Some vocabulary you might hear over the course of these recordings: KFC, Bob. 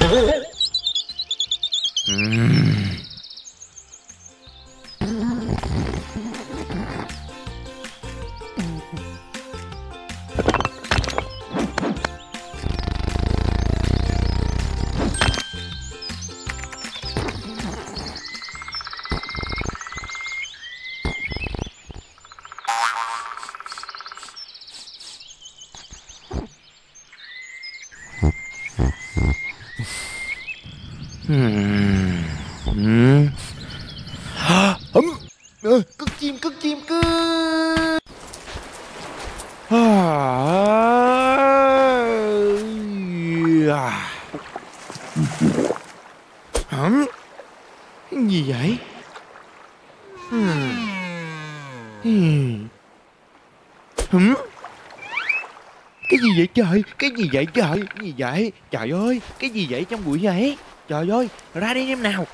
Trời, cái gì vậy trời? Cái gì vậy? Trời ơi, cái gì vậy trong bụi vậy? Trời ơi, ra đây em nào.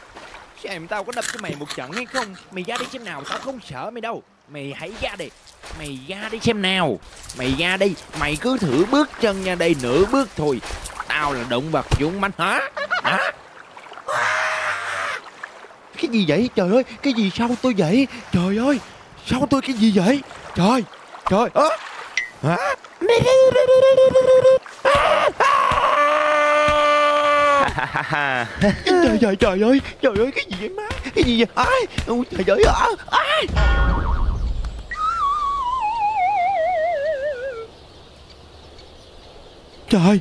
Xem tao có đập cho mày một trận hay không? Mày ra đây xem nào, tao không sợ mày đâu. Mày hãy ra đây. Mày ra đây xem nào. Mày ra đây, mày cứ thử bước chân ra đây nửa bước thôi. Tao là động vật dũng mãnh hả? Hả? Cái gì vậy? Trời ơi, cái gì sao tôi vậy? Trời ơi, sao tôi cái gì vậy? Trời, trời ơi. Hả? Trời ơi, trời ơi, cái gì vậy má? Cái gì vậy? Ai? Ôi, trời ơi, ai? Trời.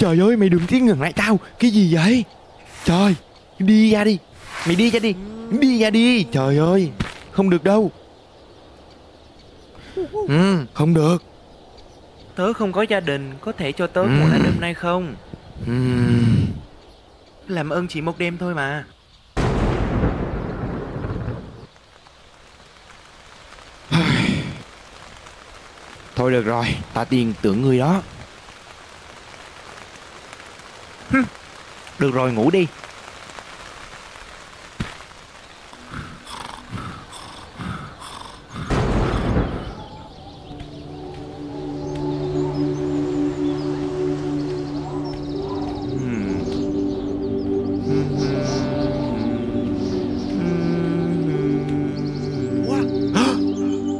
Trời ơi, mày đừng tiến gần lại tao. Cái gì vậy? Trời, đi ra đi. Mày đi ra đi. Đi ra đi. Trời ơi, không được đâu. Không được. Tớ không có gia đình. Có thể cho tớ một ngày đêm nay không? Làm ơn chỉ một đêm thôi mà. Thôi được rồi, ta tin tưởng người đó. Được rồi, ngủ đi.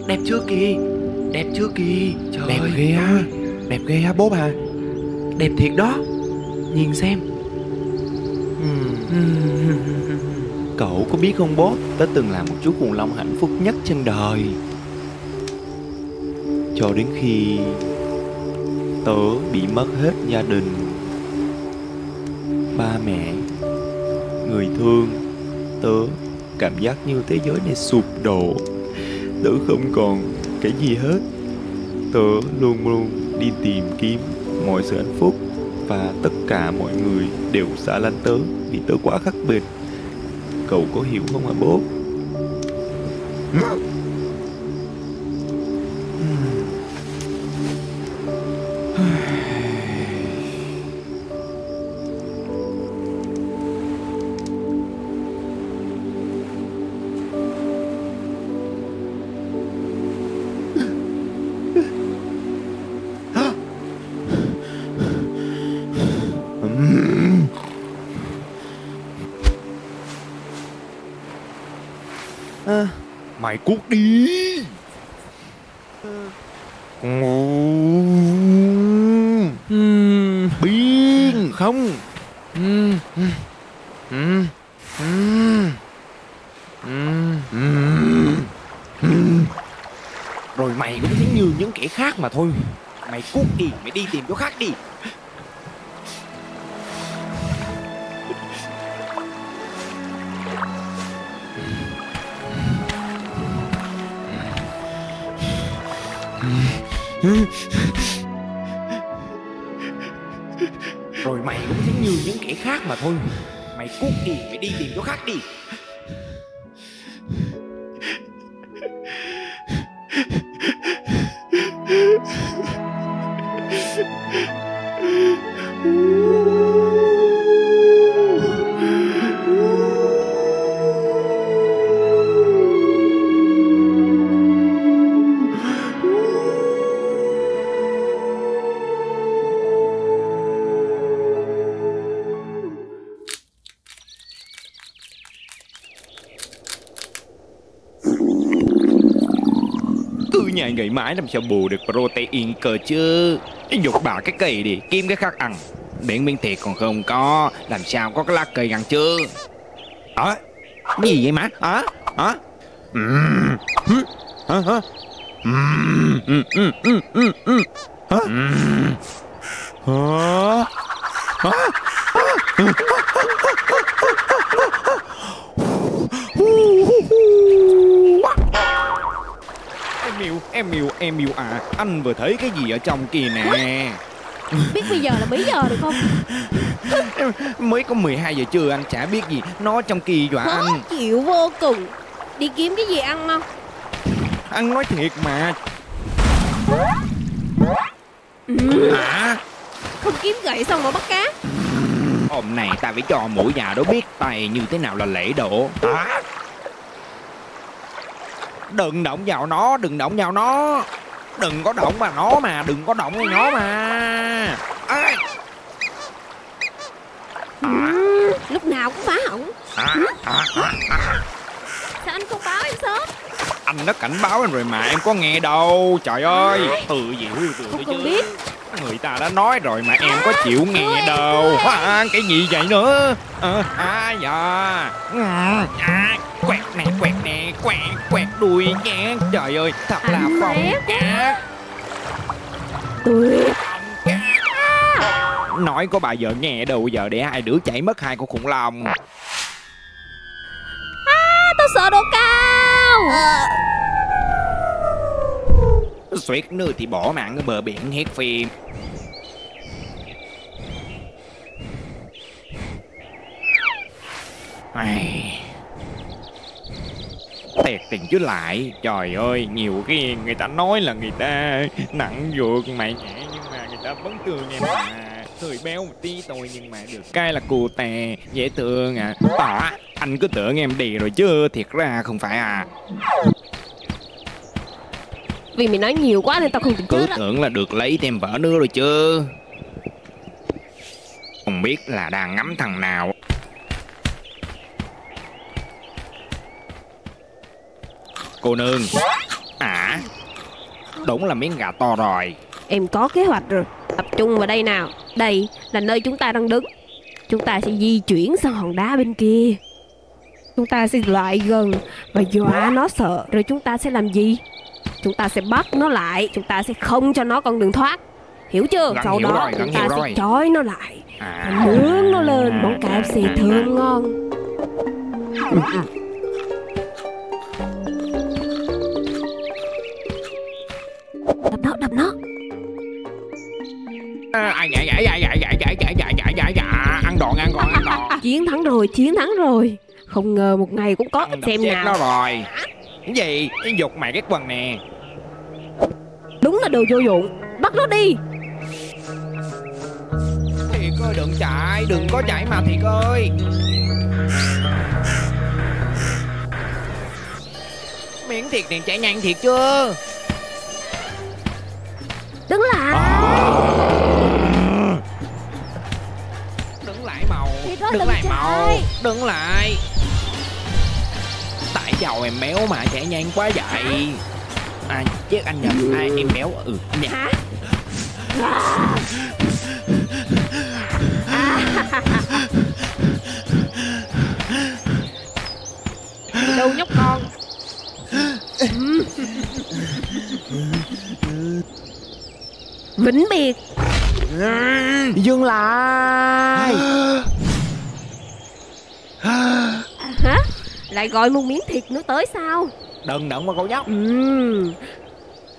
Đẹp chưa kìa. Đẹp chưa kìa. Trời, đẹp ghê ha. Đẹp ghê ha bố bà. Đẹp thiệt đó. Nhìn xem. Cậu có biết không bố, tớ từng là một chú khủng long hạnh phúc nhất trên đời. Cho đến khi tớ bị mất hết gia đình, ba mẹ, người thương. Tớ cảm giác như thế giới này sụp đổ. Tớ không còn cái gì hết. Tớ luôn luôn đi tìm kiếm mọi sự hạnh phúc, và tất cả mọi người đều xa lánh tớ vì tớ quá khác biệt. Cậu có hiểu không hả bố? Mày cút đi. Biến không. Rồi mày cũng giống như những kẻ khác mà thôi. Mày cút đi, mày đi tìm chỗ khác đi. Rồi mày cũng giống như những kẻ khác mà thôi. Mày cút đi, mày đi tìm chỗ khác đi. nhà nghỉ mãi làm sao bù được protein cơ chứ. Dục bà cái kỳ đi, kiếm cái khác ăn. Biển miếng thịt còn không có, làm sao có cái lá cây ăn chứ. Hả? Cái gì vậy má? Hả? Hả? Hả? Hả? Hả? Em yêu à, anh vừa thấy cái gì ở trong kia nè. Biết bây giờ là mấy giờ được không? Mới có 12 giờ trưa anh chả biết gì, nó trong kia dọa anh. Khó chịu vô cùng. Đi kiếm cái gì ăn không? Anh nói thiệt mà. Hả? Không kiếm gậy xong mà bắt cá. Hôm nay ta phải cho mũi già đó biết tay như thế nào là lễ độ. Hả? Đừng động vào nó, đừng động vào nó. Đừng có động vào nó mà, đừng có động vào nó mà. Ê! Lúc nào cũng phá hỏng. Sao anh không báo em sớm? Anh đã cảnh báo em rồi mà em có nghe đâu. Trời ơi, tự gì tự chứ biết. Người ta đã nói rồi mà em có chịu nghe đâu. Cái gì vậy nữa? Dạ. Quẹt nè, quẹt nè, quẹt, quẹt đuôi nha. Trời ơi, thật là phong nha. Nói có bà vợ nghe đâu giờ, để hai đứa chảy mất hai con khủng long. Tao sợ độ cao. Suýt nữa thì bỏ mạng ở bờ biển hết phim. Thiệt tình chứ lại. Trời ơi, nhiều khi người ta nói là người ta nặng vượt mày nhẹ, nhưng mà người ta vẫn thương em mà. Hơi béo một tí tôi nhưng mà được cái là cù tè, dễ thương à. Tỏ, anh cứ tưởng em đi rồi chứ thiệt ra không phải à. Vì mày nói nhiều quá nên tao không tính cứ tưởng là được lấy thêm vợ nữa rồi chứ. Không biết là đang ngắm thằng nào. Cô nương. À, đúng là miếng gà to rồi. Em có kế hoạch rồi. Tập trung vào đây nào. Đây là nơi chúng ta đang đứng. Chúng ta sẽ di chuyển sang hòn đá bên kia. Chúng ta sẽ lại gần và dọa nó sợ. Rồi chúng ta sẽ làm gì? Chúng ta sẽ bắt nó lại. Chúng ta sẽ không cho nó con đường thoát. Hiểu chưa? Sau đó chúng ta sẽ trói nó lại, nướng nó lên món KFC thơm ngon. Đập nó, đập nó. Ăn đòn, ăn đòn, ăn đòn. Chiến thắng rồi, chiến thắng rồi. Không ngờ một ngày cũng có. Xem nào. Nó rồi. Cái gì? Cái dục mày cái quần nè. Đúng là đồ vô dụng. Bắt nó đi. Thiệt ơi, đừng chạy. Đừng có chạy mà Thiệt ơi. Miếng Thiệt này chạy nhanh thiệt chưa. Đứng lại. Đứng lại màu. Đứng lại màu. Đứng lại. Tại sao em béo mà chạy nhanh quá vậy? À, chết anh nhầm. Ai em béo? Ừ, anh nhầm. Đâu nhóc con. Vĩnh biệt. Dừng lại. Hả? Lại gọi một miếng thịt nữa tới sao? Đừng động vào cậu nhóc.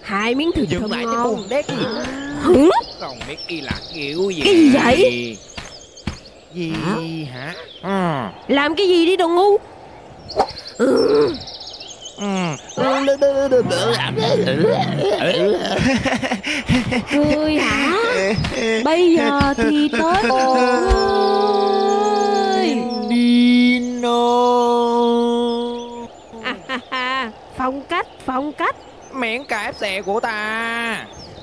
Hai miếng thịt thơm lại ngon. Bùn đét. Còn biết kia là kiểu gì? Cái gì vậy? Gì hả? Làm cái gì đi đồ ngu. Cười hả? Bây giờ thì tới ơi. Phong cách, phong cách. Miệng cãi xe của ta.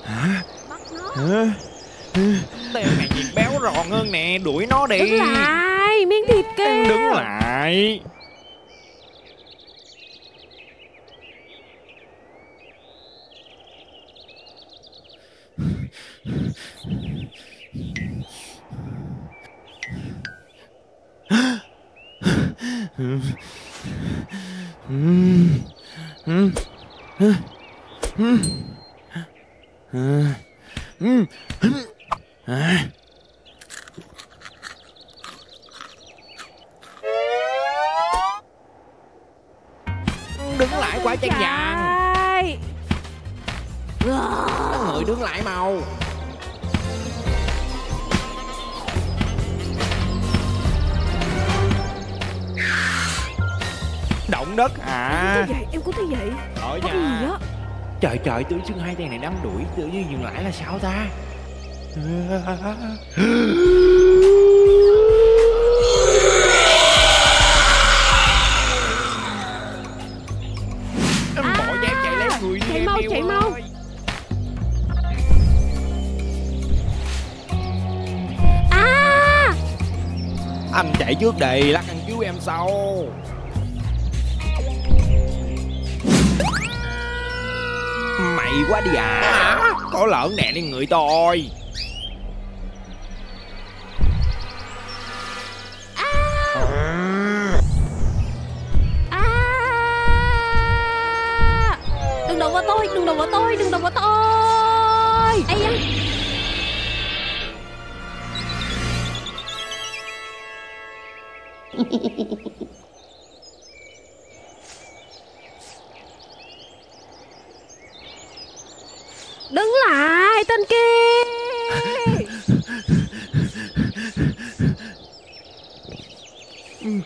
Hả? Bắt nó. Tên này nhìn béo ròn hơn nè, đuổi nó đi. Đứng lại, miếng thịt kia. Đứng lại. Đứng lại quả chanh vàng. Các người đứng lại màu. Động đất à? Em cũng thấy vậy, ở nhà. Có gì đó. Trời trời, tự dưng hai tay này đắm đuổi, tự nhiên dừng lại là sao ta? Anh chạy trước đây, lát anh cứu em sau. Mày quá đi à, có lợn đè lên người tôi. Đừng động vào tôi, Ây da. Đứng lại tên kia.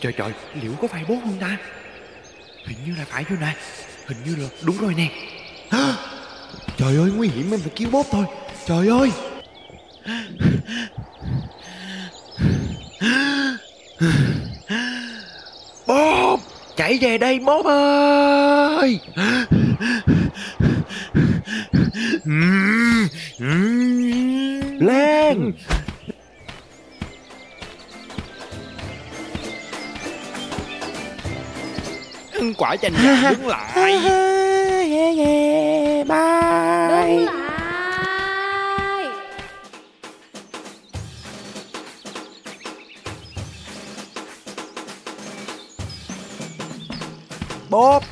Trời trời, liệu có phải bố không ta? Hình như là phải vô nè. Hình như là đúng rồi nè. Trời ơi, nguy hiểm, em phải cứu Bob thôi. Trời ơi. Bob, chạy về đây Bob ơi. Lên. Quả chanh vàng đứng lại. Bye. Đứng lại. Bob,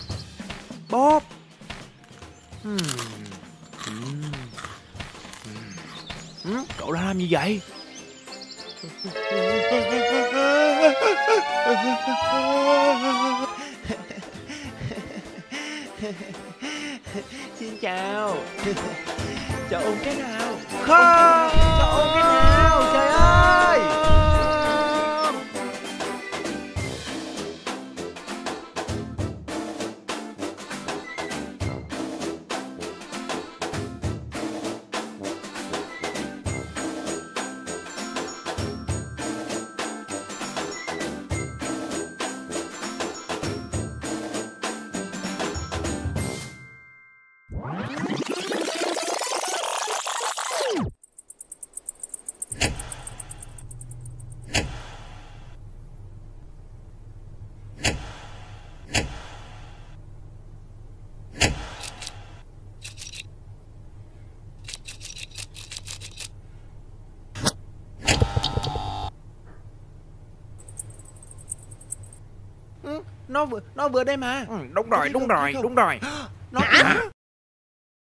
Bob. Cậu đã làm gì vậy? Xin chào. Cho ôm cái nào. Không. Cho ôm cái nào. Trời ơi. Nó vừa đây mà. Đúng rồi. Nó